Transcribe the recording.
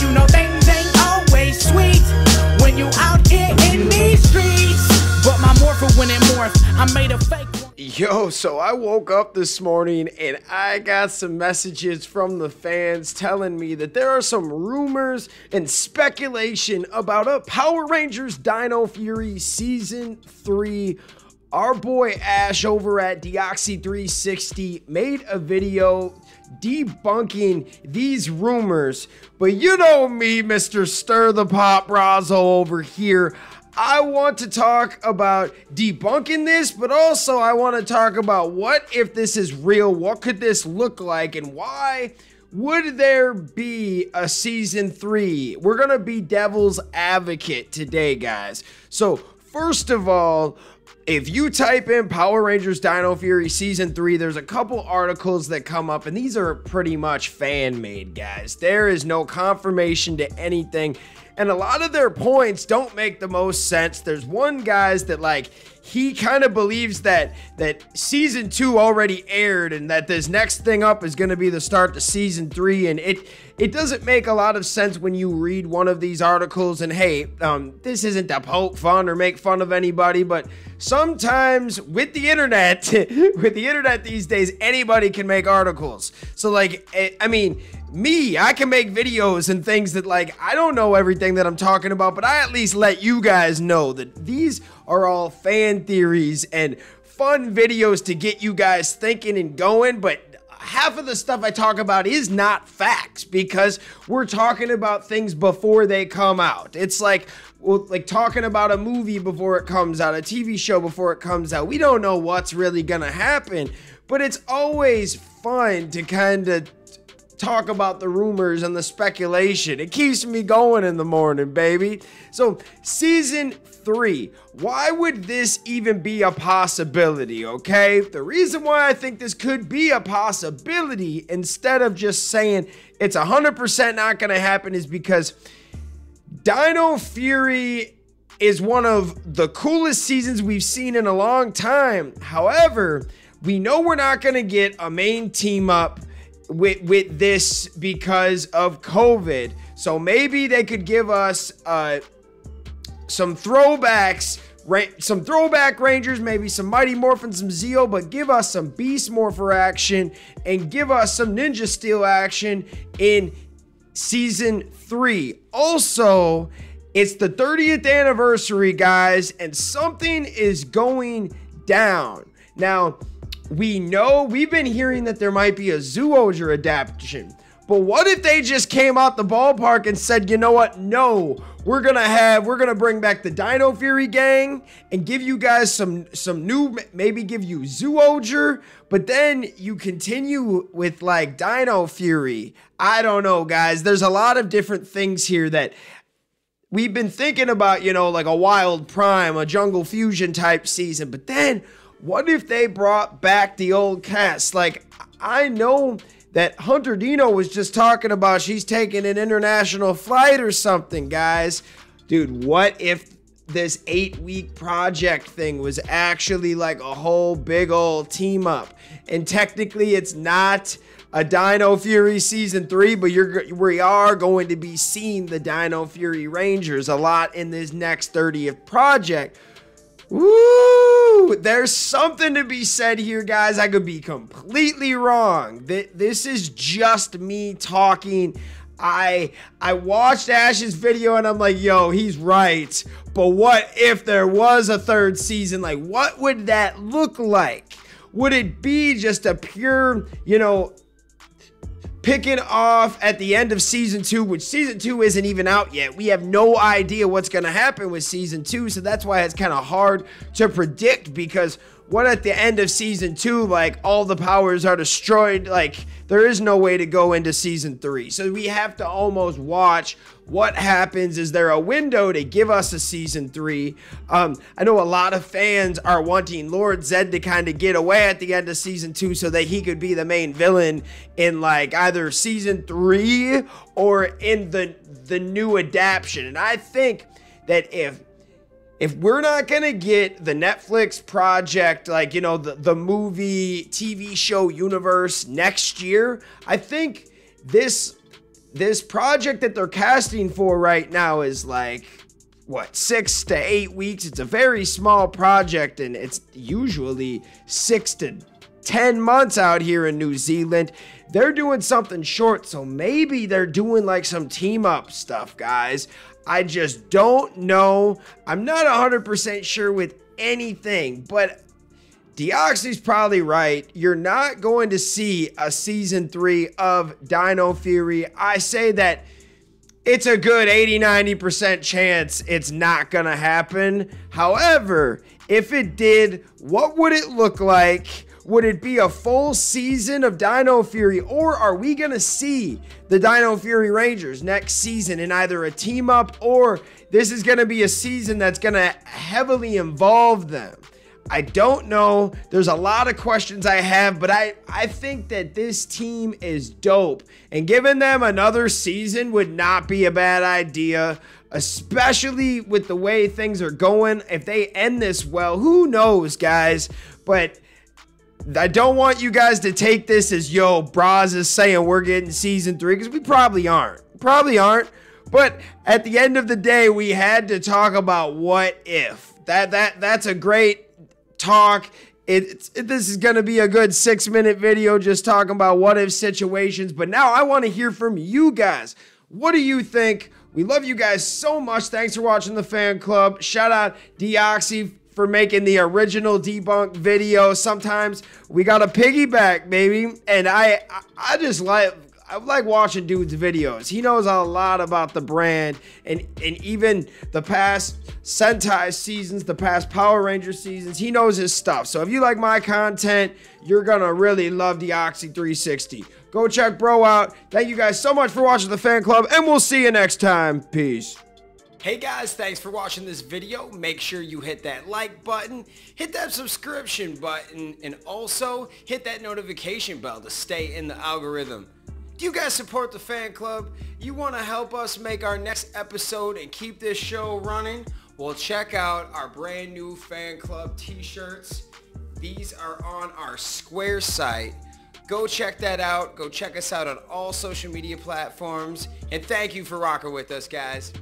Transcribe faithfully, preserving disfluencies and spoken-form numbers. you know things ain't always sweet when you out here in these streets. But my morpher, when it morphed, I made a fake one. Yo, so I woke up this morning and I got some messages from the fans telling me that there are some rumors and speculation about a Power Rangers Dino Fury Season three. Our boy Ash over at Deoxy three sixty made a video debunking these rumors. But you know me, Mister Stir the Pot Brazo over here. I want to talk about debunking this, but also I want to talk about what if this is real, what could this look like, and why would there be a season three? We're going to be devil's advocate today, guys. So first of all, if you type in Power Rangers Dino Fury Season three, there's a couple articles that come up, and these are pretty much fan-made, guys. There is no confirmation to anything, and a lot of their points don't make the most sense. There's one guy's that, like, he kind of believes that that Season two already aired and that this next thing up is going to be the start to Season three, and it it doesn't make a lot of sense when you read one of these articles. And hey, um, this isn't to poke fun or make fun of anybody, but sometimes with the internet, with the internet these days, anybody can make articles. So, like, I mean, me, I can make videos and things that, like, I don't know everything that I'm talking about, but I at least let you guys know that these are all fan theories and fun videos to get you guys thinking and going. But half of the stuff I talk about is not facts, because we're talking about things before they come out. It's like, well, like talking about a movie before it comes out, a T V show before it comes out. We don't know what's really gonna happen, but it's always fun to kind of talk about the rumors and the speculation. It keeps me going in the morning, baby. So season three, why would this even be a possibility? Okay, the reason why I think this could be a possibility instead of just saying it's a hundred percent not gonna happen is because Dino Fury is one of the coolest seasons we've seen in a long time. However, we know we're not gonna get a main team up With, with this because of COVID. So maybe they could give us uh, some throwbacks, some throwback Rangers, maybe some Mighty Morphin, some Zeo, but give us some Beast Morpher action and give us some Ninja Steel action in season three. Also, it's the thirtieth anniversary, guys, and something is going down. Now, we know, we've been hearing that there might be a Zooger adaptation, but what if they just came out the ballpark and said, you know what, no, we're gonna have, we're gonna bring back the Dino Fury gang and give you guys some, some new, maybe give you Zooger, but then you continue with, like, Dino Fury. I don't know, guys. There's a lot of different things here that we've been thinking about, you know, like a Wild Prime, a Jungle Fusion type season, but then what if they brought back the old cast? Like, I know that Hunter Dino was just talking about she's taking an international flight or something, guys. Dude, what if this eight-week project thing was actually like a whole big old team-up? And technically, it's not a Dino Fury Season three, but you're, we are going to be seeing the Dino Fury Rangers a lot in this next thirtieth project. Woo! There's something to be said here, guys. I could be completely wrong. This is just me talking. I I watched Ash's video and I'm like, yo, he's right. But what if there was a third season? Like, what would that look like? Would it be just a pure, you know, picking off at the end of season two, which season two isn't even out yet? We have no idea what's going to happen with season two, so that's why it's kind of hard to predict, because what at the end of season two, like, all the powers are destroyed, like, there is no way to go into season three. So we have to almost watch what happens. Is there a window to give us a season three? Um, I know a lot of fans are wanting Lord Zed to kind of get away at the end of season two so that he could be the main villain in, like, either season three or in the, the new adaption. And I think that if If we're not going to get the Netflix project, like, you know, the, the movie, T V show universe next year, I think this this project that they're casting for right now is like, what, six to eight weeks? It's a very small project, and it's usually six to ten months out here in New Zealand. They're doing something short, so maybe they're doing like some team-up stuff, guys. I just don't know. I'm not one hundred percent sure with anything, but Deoxy's probably right. You're not going to see a season three of Dino Fury. I say that it's a good eighty, ninety percent chance it's not gonna happen. However, if it did, what would it look like? Would it be a full season of Dino Fury, or are we gonna see the Dino Fury Rangers next season in either a team up, or this is gonna be a season that's gonna heavily involve them? I don't know. There's a lot of questions I have, but I, I think that this team is dope. And giving them another season would not be a bad idea, especially with the way things are going. If they end this well, who knows, guys? But I don't want you guys to take this as, yo, Braz is saying we're getting season three, because we probably aren't. Probably aren't. But at the end of the day, we had to talk about what if. That, that, that's a great talk. It's it, this is going to be a good six minute video just talking about what if situations, but now I want to hear from you guys. What do you think? We love you guys so much. Thanks for watching the fan club. Shout out Deoxy for making the original debunk video. Sometimes we got to piggyback, baby, and I I just like I like watching dude's videos. He knows a lot about the brand, and, and even the past Sentai seasons, the past Power Rangers seasons, he knows his stuff. So if you like my content, you're gonna really love Deoxy three sixty. Go check bro out. Thank you guys so much for watching the fan club, and we'll see you next time. Peace. Hey guys, thanks for watching this video. Make sure you hit that like button, hit that subscription button, and also hit that notification bell to stay in the algorithm. You guys support the fan club? You want to help us make our next episode and keep this show running? Well, check out our brand new fan club t-shirts. These are on our Square site. Go check that out. Go check us out on all social media platforms. And thank you for rocking with us, guys.